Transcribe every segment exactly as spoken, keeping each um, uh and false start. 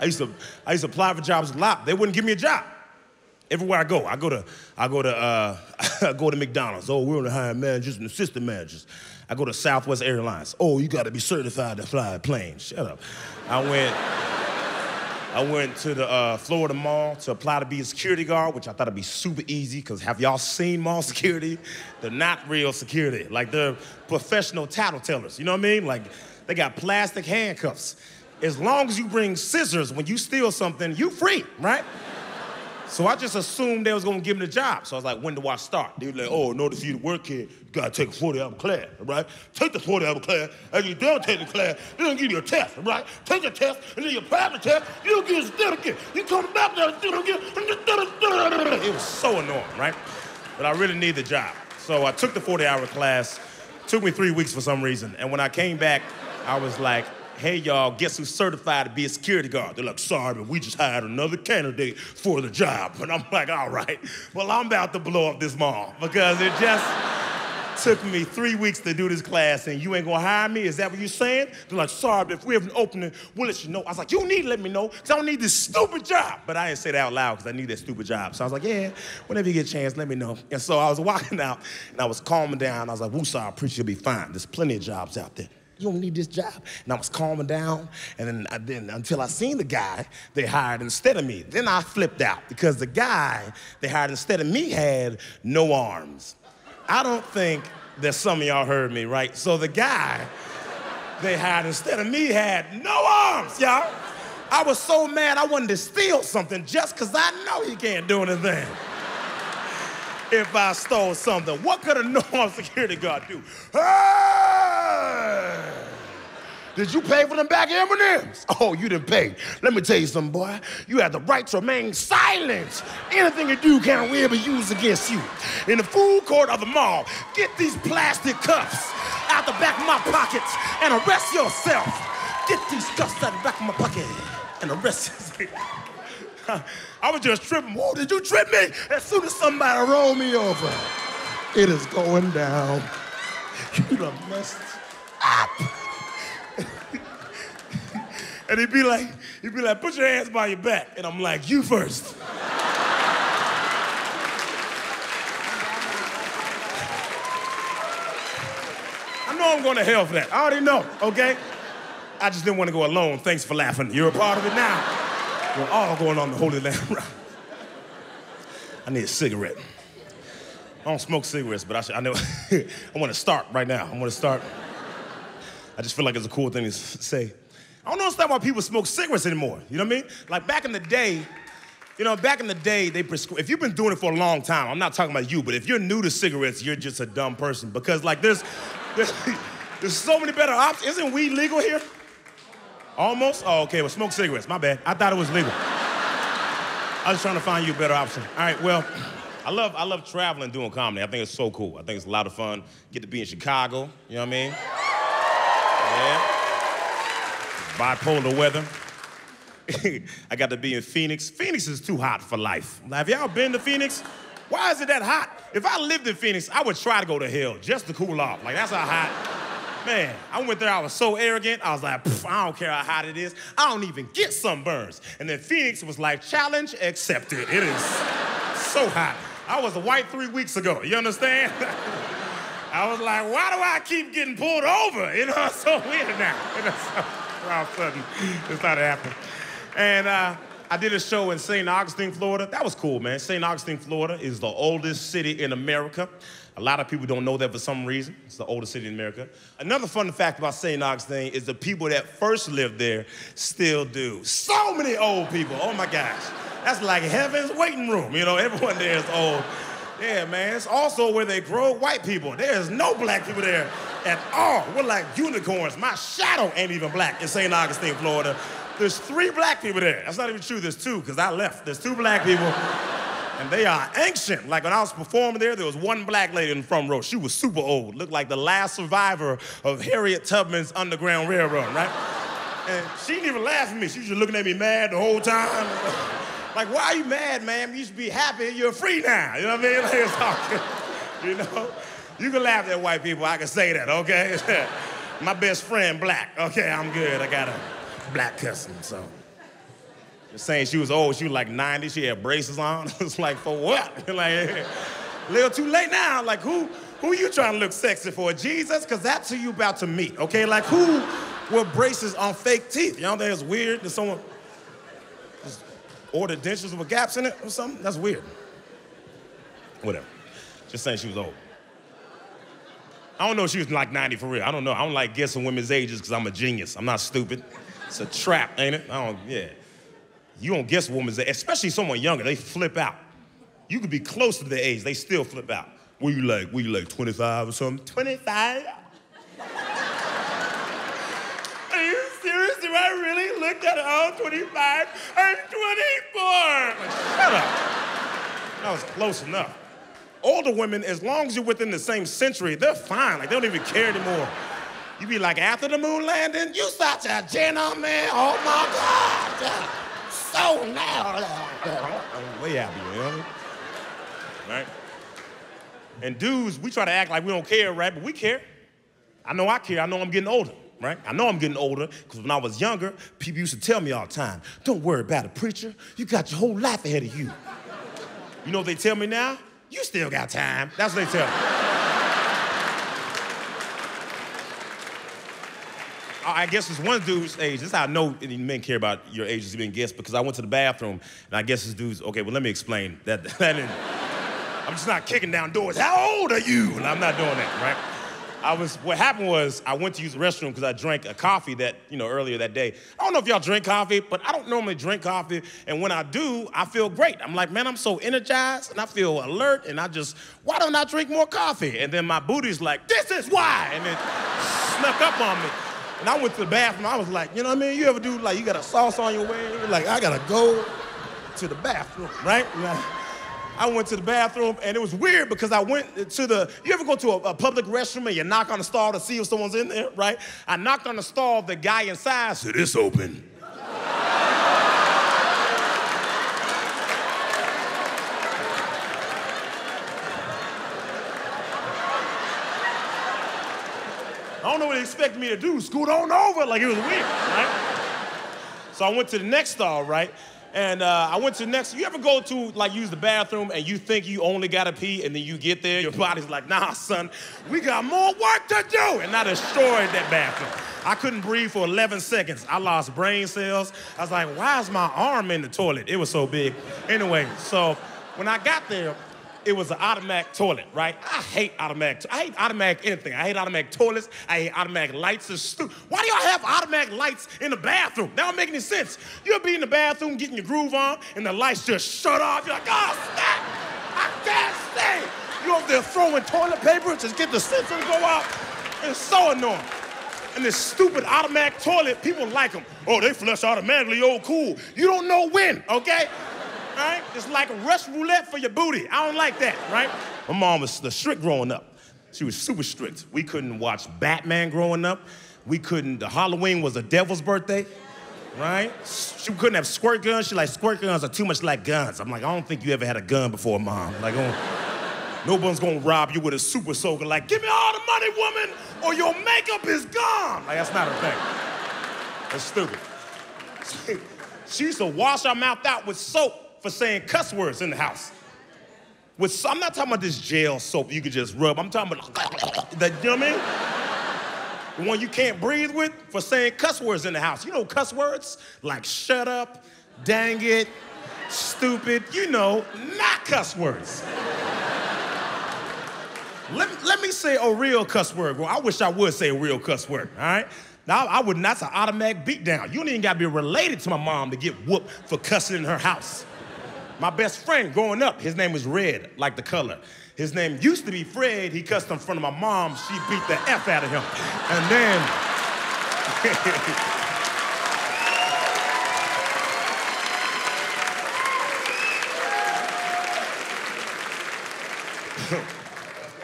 I used to, I used to apply for jobs a lot. They wouldn't give me a job. Everywhere I go, I go to, I go to, uh, I go to McDonald's. Oh, we're on the hiring managers and assistant managers. I go to Southwest Airlines. Oh, you got to be certified to fly a plane. Shut up. I went, I went to the uh, Florida Mall to apply to be a security guard, which I thought would be super easy, because have y'all seen mall security? They're not real security. Like, they're professional tattle tellers. You know what I mean? Like, they got plastic handcuffs. As long as you bring scissors when you steal something, you free, right? So I just assumed they was gonna give me the job. So I was like, when do I start? They were like, oh, in order for you to work here, you gotta take a forty hour class, right? Take the forty hour class, and you don't take the class, they don't give you a test, right? Take the test, and then you pass the test, you don't get a certificate. You come back there, you don't get a... It was so annoying, right? But I really needed the job. So I took the forty hour class, took me three weeks for some reason, and when I came back, I was like, hey, y'all, guess who's certified to be a security guard? They're like, sorry, but we just hired another candidate for the job. And I'm like, all right, well, I'm about to blow up this mall, because it just took me three weeks to do this class, and you ain't gonna hire me? Is that what you're saying? They're like, sorry, but if we have an opening, we'll let you know. I was like, you need to let me know, because I don't need this stupid job. But I didn't say that out loud, because I need that stupid job. So I was like, yeah, whenever you get a chance, let me know. And so I was walking out, and I was calming down. I was like, woosah, preacher, you'll be fine. There's plenty of jobs out there. You don't need this job. And I was calming down, and then, I, then until I seen the guy they hired instead of me. Then I flipped out, because the guy they hired instead of me had no arms. I don't think that some of y'all heard me, right? So the guy they hired instead of me had no arms, y'all. I was so mad I wanted to steal something just because I know he can't do anything. If I stole something, what could a normal security guard do? Hey! Did you pay for them back M and M's? Oh, you didn't pay. Let me tell you something, boy. You have the right to remain silent. Anything you do can will be used against you. In the food court of the mall, get these plastic cuffs out the back of my pockets and arrest yourself. Get these cuffs out the back of my pocket and arrest yourself. I was just tripping. Whoa, did you trip me? As soon as somebody rolled me over, it is going down. You done messed up. And he'd be like, he'd be like, put your hands by your back. And I'm like, you first. I know I'm going to hell for that. I already know, okay? I just didn't want to go alone. Thanks for laughing. You're a part of it now. We're all going on the Holy Land route. I need a cigarette. I don't smoke cigarettes, but I, should, I know. I want to start right now. I want to start. I just feel like it's a cool thing to say. I don't understand why people smoke cigarettes anymore. You know what I mean? Like back in the day, you know, back in the day, they prescribe. If you've been doing it for a long time, I'm not talking about you, but if you're new to cigarettes, you're just a dumb person, because like there's, there's, there's so many better options. Isn't weed legal here? Almost? Oh, okay, well, smoke cigarettes, my bad. I thought it was legal. I was trying to find you a better option. All right, well, I love, I love traveling, doing comedy. I think it's so cool. I think it's a lot of fun. Get to be in Chicago, you know what I mean? Yeah. Bipolar weather. I got to be in Phoenix. Phoenix is too hot for life. Now, have y'all been to Phoenix? Why is it that hot? If I lived in Phoenix, I would try to go to hell just to cool off. Like, that's how hot. Man, I went there, I was so arrogant. I was like, I don't care how hot it is. I don't even get sunburns. And then Phoenix was like, challenge accepted. It is so hot. I was a white three weeks ago, you understand? I was like, why do I keep getting pulled over? You know, it's so weird now. You know, so, all of a sudden, it started happening. And uh, I did a show in Saint Augustine, Florida. That was cool, man. Saint Augustine, Florida is the oldest city in America. A lot of people don't know that for some reason. It's the oldest city in America. Another fun fact about Saint Augustine is the people that first lived there still do. So many old people, oh my gosh. That's like heaven's waiting room. You know, everyone there is old. Yeah, man, it's also where they grow white people. There's no black people there at all. We're like unicorns. My shadow ain't even black in Saint Augustine, Florida. There's three black people there. That's not even true, there's two, because I left. There's two black people. And they are ancient. Like when I was performing there, there was one black lady in the front row. She was super old, looked like the last survivor of Harriet Tubman's Underground Railroad, right? And she didn't even laugh at me. She was just looking at me mad the whole time. Like, why are you mad, ma'am? You should be happy, you're free now. You know what I mean? Like, it's all good. You know? You can laugh at white people, I can say that, okay? My best friend, black. Okay, I'm good, I got a black cousin, so. You're saying she was old, she was like ninety, she had braces on. It's like, for what? Like, a little too late now. Like, who who you trying to look sexy for, Jesus? Because that's who you about to meet, okay? Like, who with braces on fake teeth? Y'all think it's weird that someone just ordered dentures with gaps in it or something? That's weird. Whatever. Just saying she was old. I don't know if she was like ninety for real. I don't know. I don't like guessing women's ages because I'm a genius. I'm not stupid. It's a trap, ain't it? I don't, yeah. You don't guess women's age, especially someone younger, they flip out. You could be close to their age, they still flip out. Were you like, were you like twenty-five or something? twenty-five? Are you serious? Do I really look at all twenty-five? I'm twenty-four! Like, shut up. That was close enough. Older women, as long as you're within the same century, they're fine. Like, they don't even care anymore. You be like, after the moon landing, you such a gentleman. Oh my God. So loud. I'm way happy, you know what I mean? Right? And dudes, we try to act like we don't care, right? But we care. I know I care. I know I'm getting older, right? I know I'm getting older because when I was younger, people used to tell me all the time, don't worry about it, preacher. You got your whole life ahead of you. You know what they tell me now? You still got time. That's what they tell me. I guess this one dude's age, this is how I know any men care about your age as being guessed, because I went to the bathroom, and I guess this dude's, okay, well, let me explain. That, that didn't, I'm just not kicking down doors. How old are you? And I'm not doing that, right? I was, what happened was, I went to use the restroom because I drank a coffee that, you know, earlier that day. I don't know if y'all drink coffee, but I don't normally drink coffee, and when I do, I feel great. I'm like, man, I'm so energized, and I feel alert, and I just, why don't I drink more coffee? And then my booty's like, this is why, and it snuck up on me. And I went to the bathroom, I was like, you know what I mean? You ever do, like, you got a sauce on your way? You're like, I gotta go to the bathroom, right? Like, I went to the bathroom, and it was weird because I went to the, you ever go to a, a public restroom and you knock on the stall to see if someone's in there, right? I knocked on the stall, the guy inside said, it's open. I don't know what they expected me to do, scoot on over. Like, it was weird, right? So I went to the next stall, right? And uh, I went to the next, you ever go to, like, use the bathroom and you think you only gotta pee and then you get there, your body's like, nah, son, we got more work to do. And I destroyed that bathroom. I couldn't breathe for eleven seconds. I lost brain cells. I was like, why is my arm in the toilet? It was so big. Anyway, so when I got there, it was an automatic toilet, right? I hate automatic, I hate automatic anything. I hate automatic toilets, I hate automatic lights. It's stupid. Why do y'all have automatic lights in the bathroom? That don't make any sense. You'll be in the bathroom getting your groove on and the lights just shut off. You're like, oh, snap, I can't stay. You're over there throwing toilet paper, just get the sensor to go out. It's so annoying. And this stupid automatic toilet, people like them. Oh, they flush automatically, oh, cool. You don't know when, okay? Right? It's like Russian roulette for your booty. I don't like that, right? My mom was strict growing up. She was super strict. We couldn't watch Batman growing up. We couldn't, the Halloween was the devil's birthday, right? She couldn't have squirt guns. She like, squirt guns are too much like guns. I'm like, I don't think you ever had a gun before, Mom. Like, no one's gonna rob you with a super soaker. Like, give me all the money, woman, or your makeup is gone. Like, that's not a thing. That's stupid. She used to wash our mouth out with soap for saying cuss words in the house. With so, I'm not talking about this jail soap you can just rub. I'm talking about the, you know what I mean? The one you can't breathe with for saying cuss words in the house. You know cuss words? Like shut up, dang it, stupid, you know, not cuss words. let, let me say a real cuss word. Well, I wish I would say a real cuss word, all right? Now, I would not, that's an automatic beatdown. You don't even gotta be related to my mom to get whooped for cussing in her house. My best friend growing up, his name was Red, like the color. His name used to be Fred. He cussed in front of my mom. She beat the F out of him. And then...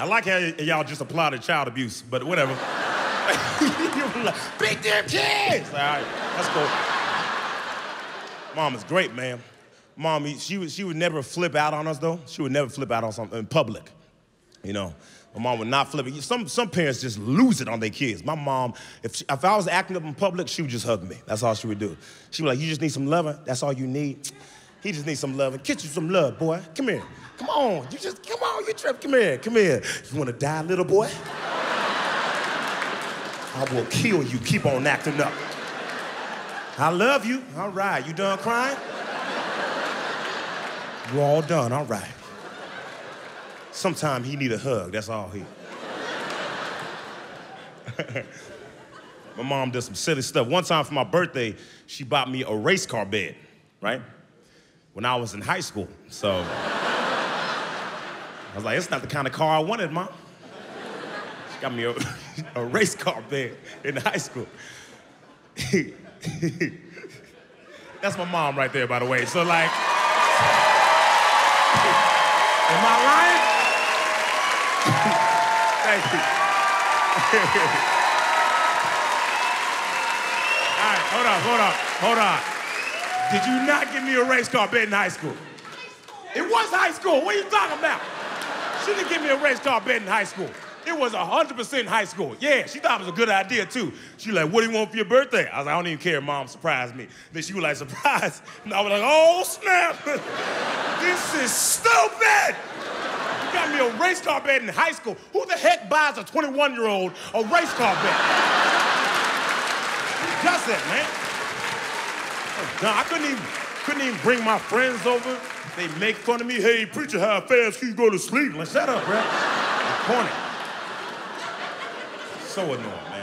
I like how y'all just applauded child abuse, but whatever. You're like, big damn kids! All right, that's cool. Mom is great, man. Mommy, she would, she would never flip out on us, though. She would never flip out on something in public. You know, my mom would not flip it. Some, some parents just lose it on their kids. My mom, if, she, if I was acting up in public, she would just hug me. That's all she would do. She would be like, you just need some loving. That's all you need. He just needs some loving. Get you some love, boy. Come here. Come on. You just, come on, you trip. Come here. Come here. You want to die, little boy? I will kill you. Keep on acting up. I love you. All right. You done crying? You're all done. All right. Sometimes he need a hug, that's all he. My mom did some silly stuff. One time for my birthday, she bought me a race car bed, right? When I was in high school, so. I was like, it's not the kind of car I wanted, Mom. She got me a, a race car bed in high school. That's my mom right there, by the way. So like, am I lying? Thank you. All right, hold on, hold on, hold on. Did you not give me a race car bed in high school? It was high school. What are you talking about? She didn't give me a race car bed in high school. It was one hundred percent high school. Yeah, she thought it was a good idea, too. She was like, what do you want for your birthday? I was like, I don't even care. Mom surprised me. Then she was like, surprise. And I was like, oh, snap. This is stupid. Got me a race car bed in high school. Who the heck buys a twenty-one-year-old a race car bed? Who does that, man? No, I couldn't even, couldn't even bring my friends over. They make fun of me. Hey, preacher, how fast can you go to sleep? Like, shut up, bro. Corny. So annoying.